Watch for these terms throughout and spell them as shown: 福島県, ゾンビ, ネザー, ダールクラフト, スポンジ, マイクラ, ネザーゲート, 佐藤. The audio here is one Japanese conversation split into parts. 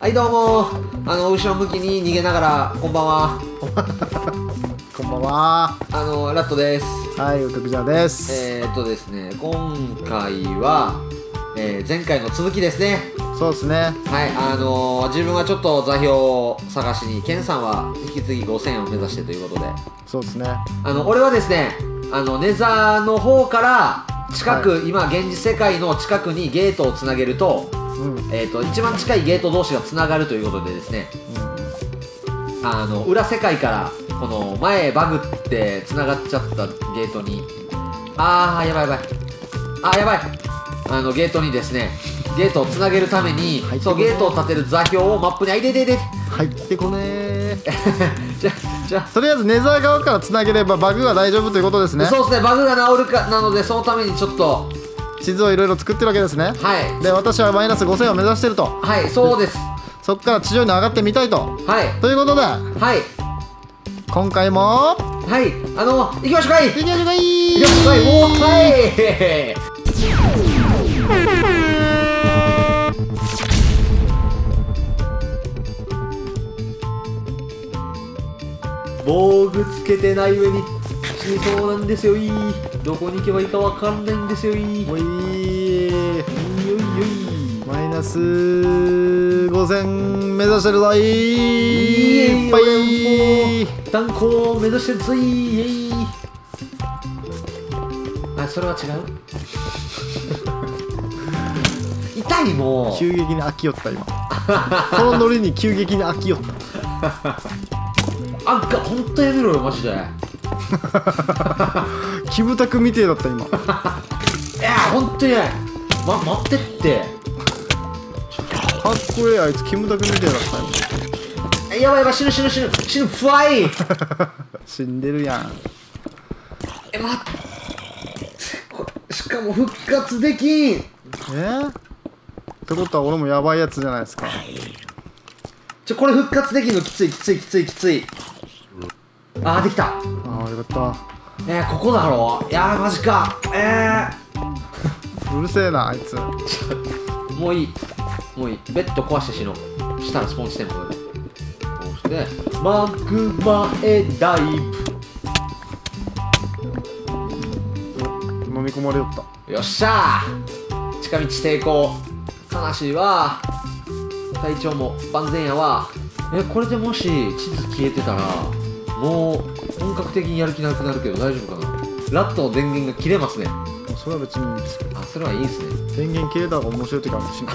はいどうも後ろ向きに逃げながらこんばんはこんばんはラットです。はいウトクジャです。ですね、今回は、前回の続きですね。そうですね。はい、自分はちょっと座標を探しに、ケンさんは引き継ぎ5000を目指してということで。そうですね。俺はですね、ネザーの方から近く、はい、今現実世界の近くにゲートをつなげると、うん、一番近いゲート同士がつながるということでですね、うん、裏世界からこの前バグってつながっちゃったゲートに、やばいゲートにですね、ゲートをつなげるために、そうゲートを立てる座標をマップに入ってこねーじゃあとりあえずネザー側からつなげればバグは大丈夫ということですね。そうですね、バグが治るかなので、そのためにちょっと地図をいろいろ作ってるわけですね。はい。で、私はマイナス5000を目指してると。はい、そうです。そっから地上に上がってみたいと。はい。ということで。はい。今回も。はい。行きましょうかい。行きましょうかい。行きましょうかい。おお、はい。防具つけてない上に。そうなんですよ、いい。どこに行けばいいかわかんないんですよ、いい。おいー、いいよいい。マイナス5000目指してるぞ、いい。いっぱい断行を目指してるぞ、いい。あ、それは違う痛い、もう急激に飽きよった今このノリに急激に飽きよったあんか、ほんとやめろよマジでキムタクみてえだった今いやー、ほんとにね、待ってってかっこええ、あいつキムタクみてえだった今。やばいやばい、死ぬフワイ死んでるやん。待って、これしかも復活できん。ってことは俺もやばいやつじゃないですか。これ復活できんのきつい。あー、できた。よかった。ここだろう。いやー、マジか。うるせえなあいつもういい。ベッド壊して死のうしたらスポンしてんの。こうしてマグマエダイブ飲み込まれよった。よっしゃー、近道抵抗。悲しいわ、体調も万全やわ。これでもし地図消えてたらもう本格的にやる気なくなるけど大丈夫かな。ラットの電源が切れますね。それは別にいいんですけど。あ、それはいいですね。電源切れた方が面白い時あるしな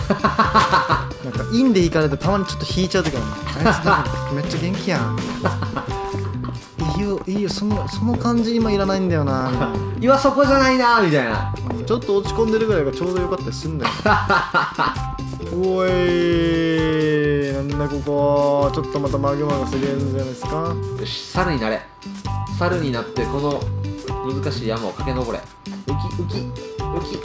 んかインでいかれたらたまにちょっと引いちゃう時ある。めっちゃ元気やんいいよ、その感じ今いらないんだよな今そこじゃないなみたいな。ちょっと落ち込んでるぐらいがちょうどよかったりすんだよおい、なんだここ。ちょっとまたマグマがすげえんじゃないですか。よし、猿になれ。猿になってこの難しい山を駆け上れ。ウキウキ。こ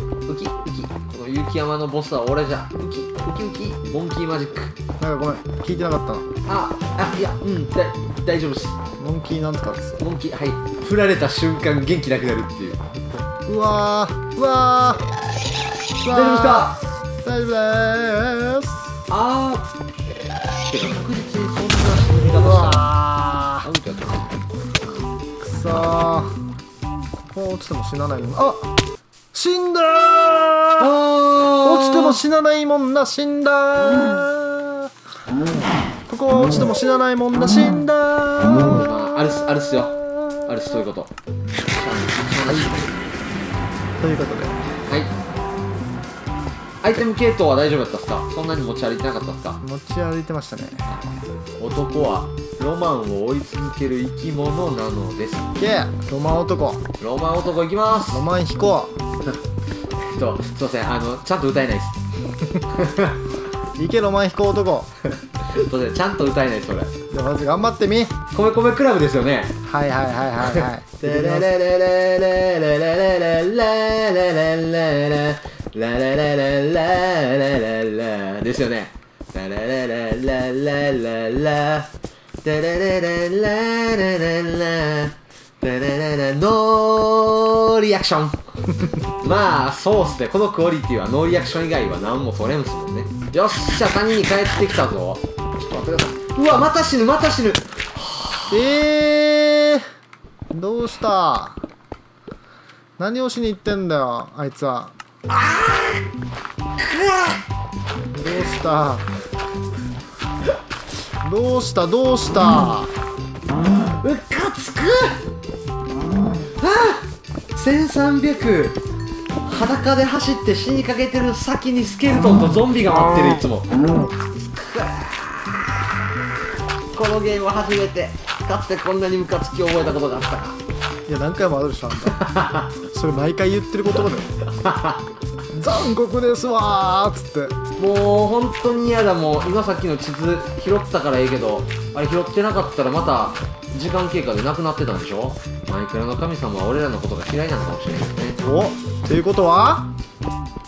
の雪山のボスは俺じゃ。ウキウキ。モンキーマジック。なんかごめん、聞いてなかったな。いや、うん、大丈夫です。モンキーなんとかです。モンキー、はい。振られた瞬間元気なくなるっていう。うわー。大丈夫ですか。大丈夫でーす。確実にそんな死に方した。くそー、ここ落ちても死なないもん。死んだー。落ちても死なないもんな、死んだー。ここは落ちても死なないもんな、死んだー。あるっす、そういうこと。はい。ということで。はい。アイテム系統は大丈夫だったっすか。そんなに持ち歩いてなかったっすか。持ち歩いてましたね。男はロマンを追い続ける生き物なのです。ロマン男いきます。ロマン飛行すいません、ちゃんと歌えないっすいけロマン飛行男すいません、ちゃんと歌えないっす。それじゃあまず頑張ってみ。米米クラブですよね。はいレレレレレレレレレレレララララララララですよね。ララララララララタラララララララタラララノーリアクションまあそうっすね、このクオリティはノーリアクション以外は何も取れんすもんね。よっしゃ、谷に帰ってきたぞ。ちょっと待ってください。うわ、また死ぬ、また死ぬ。どうした、何をしに行ってんだよあいつは。どうしたどうしたどうした、うっかつく。ああ、1300裸で走って死にかけてる先にスケルトンとゾンビが待ってるいつも。このゲームは初めてかつてこんなにムカつきを覚えたことがあったか。いや何回もあるでしょあんたそれ毎回言ってる言葉だよ残酷ですわーっつって。もう本当に嫌だ。もう今さっきの地図拾ったからいいけど、あれ拾ってなかったらまた時間経過でなくなってたんでしょ。マイクラの神様は俺らのことが嫌いなのかもしれないですね。おっていうことは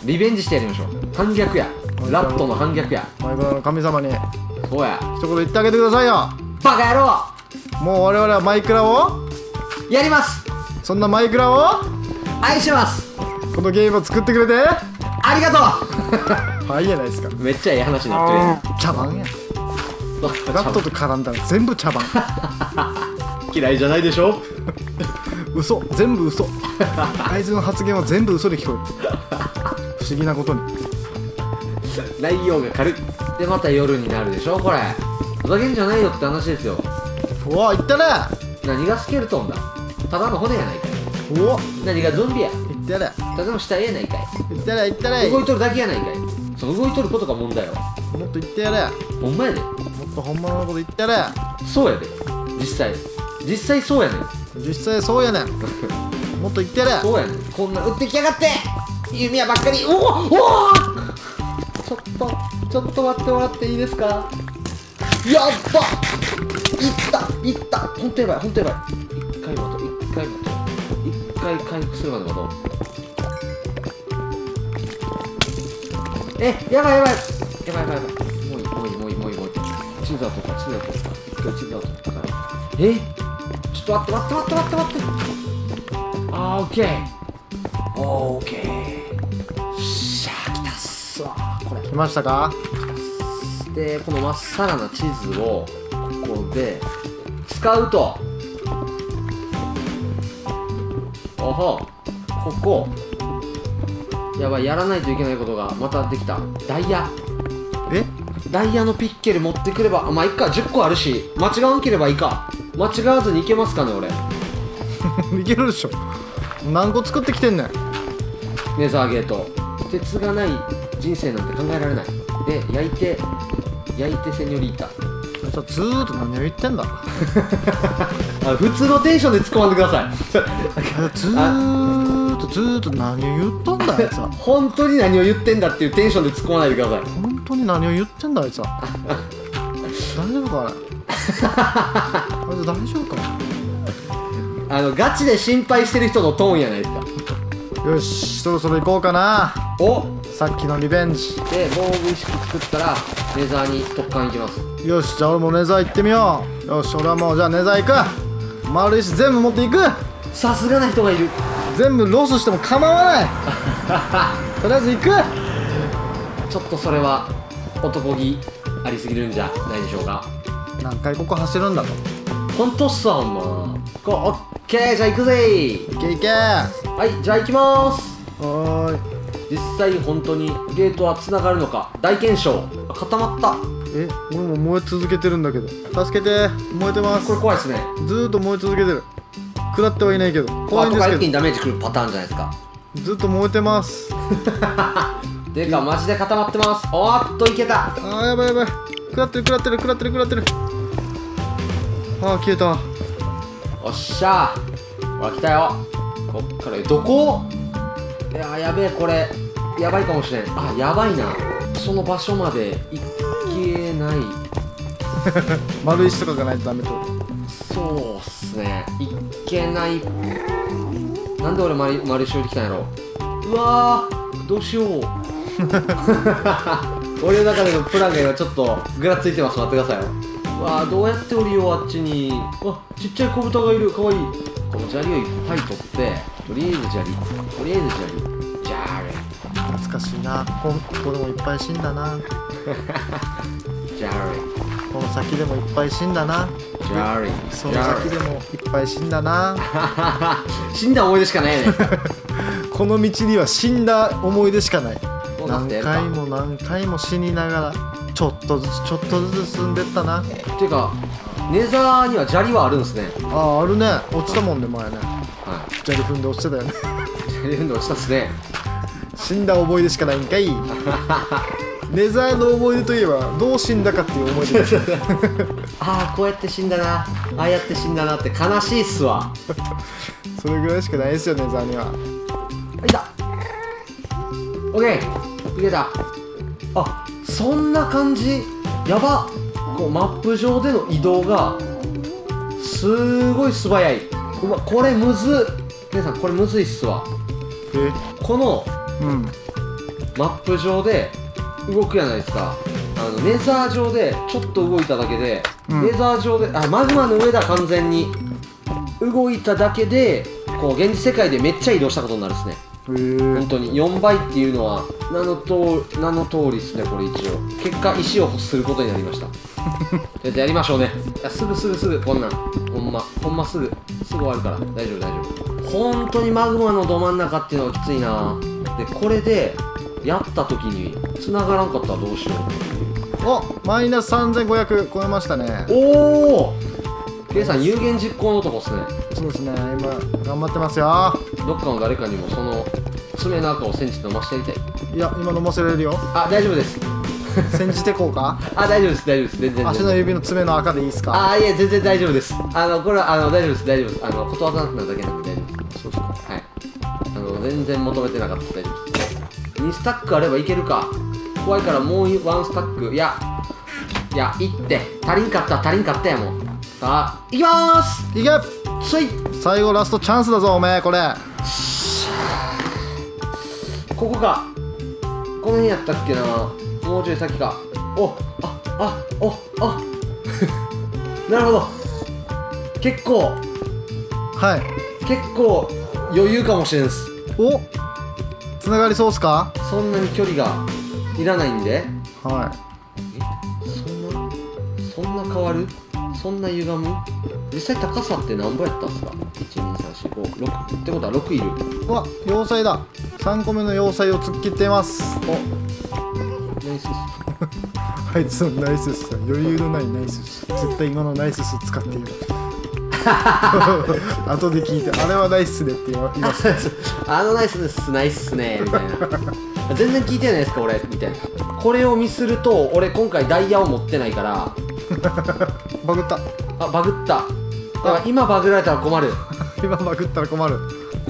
リベンジしてやりましょう。反逆や、ラットの反逆や。マイクラの神様にそうや一言言ってあげてくださいよ。バカ野郎、もう我々はマイクラをやります。そんなマイクラを愛してます。このゲームを作ってくれてありがとうはい、いいじゃないですか。めっちゃいい話になってる。茶番やラットと絡んだら全部茶番嫌いじゃないでしょ嘘、全部嘘あいつの発言は全部嘘で聞こえる不思議なことに内容が軽いで、また夜になるでしょ。これふざけんじゃないよって話ですよ。おお、いったな。何がスケルトンだ、ただの骨やないかい。おお、何がゾンビや、いったな。ただの死体やないかい。いったな、いったな。動いとるだけやないかい。その動いとることが問題よ。もっといってやれ。ほんまやで、もっとほんまのこと言ってやれ。そうやで、実際そうやねん。実際そうやねんもっと言ってやれ。そうやねん。こんな撃ってきやがって弓矢ばっかり。おおおおちょっと待ってもらっていいですか。やったいったほんとやばい、ほんとやばい。一回回復するまで待とう。やばいもういい地図は取った、一回地図は取ったから。ちょっと待ってあー、オッケーしゃー、来たっすわ。これ来ましたか。で、このまっさらな地図をここで使うと、おほ、ここやばい、やらないといけないことがまたできた。ダイヤのピッケル持ってくれば、まあいっか、10個あるし間違わんければいいか。間違わずにいけますかね俺いけるでしょ。何個作ってきてんねん。ネザーゲート、鉄がない人生なんて考えられない。で、焼いてセニョリータ。さ、ずーっと何を言ってんだ普通のテンションで突っ込まんでくださいずーっと何を言ったんだあいつは本当に何を言ってんだっていうテンションで突っ込まないでください。本当に何を言ってんだあいつは大丈夫かあれ大丈夫かガチで心配してる人のトーンやないですかよし、そろそろ行こうかな。お、さっきのリベンジで防具意識作ったらネザーに突貫いきます。よし、じゃあ俺もネザー行ってみよう。よし、俺はもうじゃあネザー行く。丸石全部持っていく。さすがな人がいる。全部ロスしても構わないとりあえず行く。ちょっとそれは男気ありすぎるんじゃないでしょうか。何回ここ走るんだと。本当っすわ、ほんま。オッケー、じゃあ行くぜー。いけ。はい、じゃあ行きまーす。はい、実際本当にゲートはつながるのか大検証。固まった。俺も燃え続けてるんだけど。助けて、燃えてます。これ怖いですね。ずーっと燃え続けてる。食らってはいないけど怖いんですけど。あとから一気にダメージくるパターンじゃないですか。ずっと燃えてますてかマジで固まってます。おーっといけた。あー、やばい食らってる。あー、消えた。おっしゃー、ほら来たよ。こっからどこ。いやー、やべえ、これやばいかもしれん。あ、やばいな。その場所まで行けない丸石とかがないとダメと。そうっすね、行けない。なんで俺丸石降りてきたんやろ。うわー、どうしよう俺の中でのプランが今ちょっとぐらついてます。待ってくださいよ。うわー、どうやって降りよう。あっちにあちっちゃい小豚がいる。かわいい。この砂利をいっぱい取って、とりあえず砂利懐かしいな。ここでもいっぱい死んだな。ジャリこの先でもいっぱい死んだな。ジャリその先でもいっぱい死んだな。死んだ思い出しかないね。この道には死んだ思い出しかない。何回も何回も死にながらちょっとずつちょっとずつ進んでったな。てかネザーには砂利はあるんですね。ああ、あるね。落ちたもんね、前ね。はい。砂利踏んで落ちてたよね。砂利踏んで落ちたっすね。死んだ思い出しかないんかい。ネザーの思い出といえばどう死んだかっていう思い出です。ああ、こうやって死んだな、ああやって死んだなって悲しいっすわ。それぐらいしかないですよ、ネザーには。いた。オッケー、いけた。あ、そんな感じ。やば。こうマップ上での移動がすごい素早い。うわ、これむずっ。皆さんこれむずいっすわ。この、うん、マップ上で動くじゃないですか。ネザー上でちょっと動いただけで、うん、ネザー上で、あ、マグマの上だ、完全に動いただけでこう現実世界でめっちゃ移動したことになるですね。本当に4倍っていうのは名の通りですね。これ一応結果石をすることになりました。やりましょうね。いや、すぐこんなん、ほんますぐ終わるから大丈夫。本当にマグマのど真ん中っていうのはきついな。でこれでやった時に繋がらんかったらどうしよう。お、マイナス3500超えましたね。おお、ケイさん有言実行のとこっすね。そうですね、今頑張ってますよ。どっかの誰かにもその爪の赤を煎じて飲ませてやりたい。いや、今飲ませれるよ。あ、大丈夫です。煎じてこうか。あ、大丈夫です。全然足の指の爪の赤でいいっすか。あ、いや全然大丈夫です。これは大丈夫です。断らなくなるだけなんで大丈夫です。そうですか。はい、全然求めてなかった。大丈夫です。2スタックあればいけるか。怖いからもう1スタック。いや1って、足りんかったやもん。さあ、いきまーす。いけ、スイッ。最後ラストチャンスだぞおめえ。これここか、この辺やったっけな。もうちょい先か。お、あなるほど。結構、はい、結構余裕かもしれんす。お、つながりそうっすか。そんなに距離がいらないんで、はい。そんな変わる、そんな歪む。実際高さって何ぼやったんすか。 1,2,3,4,5,6 ってことは6いる。うわ、要塞だ。3個目の要塞を突っ切っています。お、ナイスっす。あいつのナイスっす。余裕のないナイスっす。絶対今のナイスっす使っている。後で聞いて、あれはナイスねって言います。あのナイスです、ナイスっすねみたいな。全然聞いてないですか俺みたいな。これをミスると俺今回ダイヤを持ってないからバグった。あ、バグった。今バグられたら困る。今バグったら困る。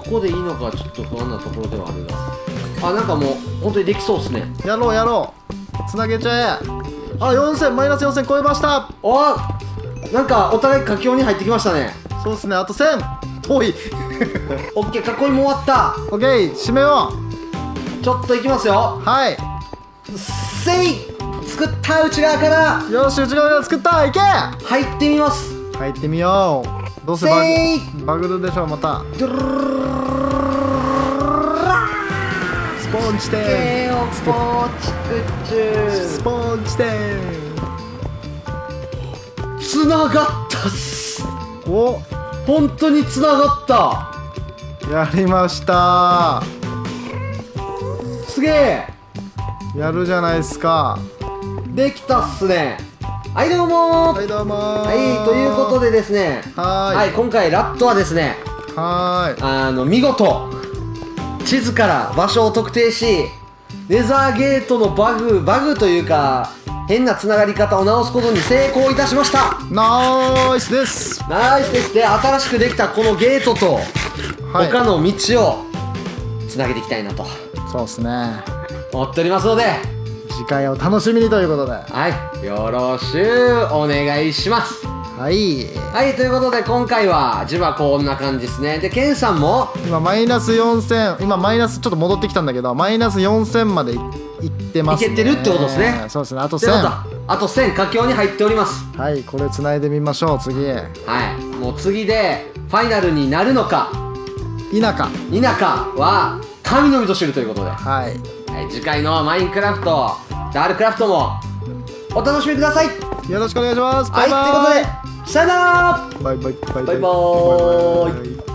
ここでいいのかちょっと不安なところではあるが、あ、なんかもう本当にできそうっすね。やろうつなげちゃえ。あ、4000、マイナス4000超えました。お、なんかお互い佳境に入ってきましたね。そうっすね、あと1000。遠い。オッケー、囲いも終わった。オッケー、締めよう。ちょっといきますよ。はい、せい、作った内側から。よし、内側から作った。いけ、入ってみます。入ってみよう。どうせバグるでしょう。またスポンジでつながったっす。お、本当につながった。やりました。すげえ、やるじゃないですか。できたっすね。はい、どうもー。はい、どうもー。はい、ということでですね、はい、今回ラットはですね、はい、見事地図から場所を特定し、ネザーゲートのバグというか変なつながり方を直すことに成功いたしました。ナイスです。ナイスです。で、新しくできたこのゲートと他の道をつなげていきたいなと、はい、そうですね、持っておりますので、次回を楽しみにということで、はい、よろしゅうお願いします。はい、はい、ということで今回はジュバこんな感じですね。で、ケンさんも今マイナス4000、今マイナスちょっと戻ってきたんだけど、マイナス4000までいってますね。いけてるってことですね。そうですね、あと1000、あと1000佳境に入っております。はい、これつないでみましょう。次、はい、もう次でファイナルになるのか否かは神のみぞ知るということで、はい、次回のマインクラフトダールクラフトもお楽しみください。よろしくお願いします。はい、ということでさよなら。バイバイバイバイバイバイ。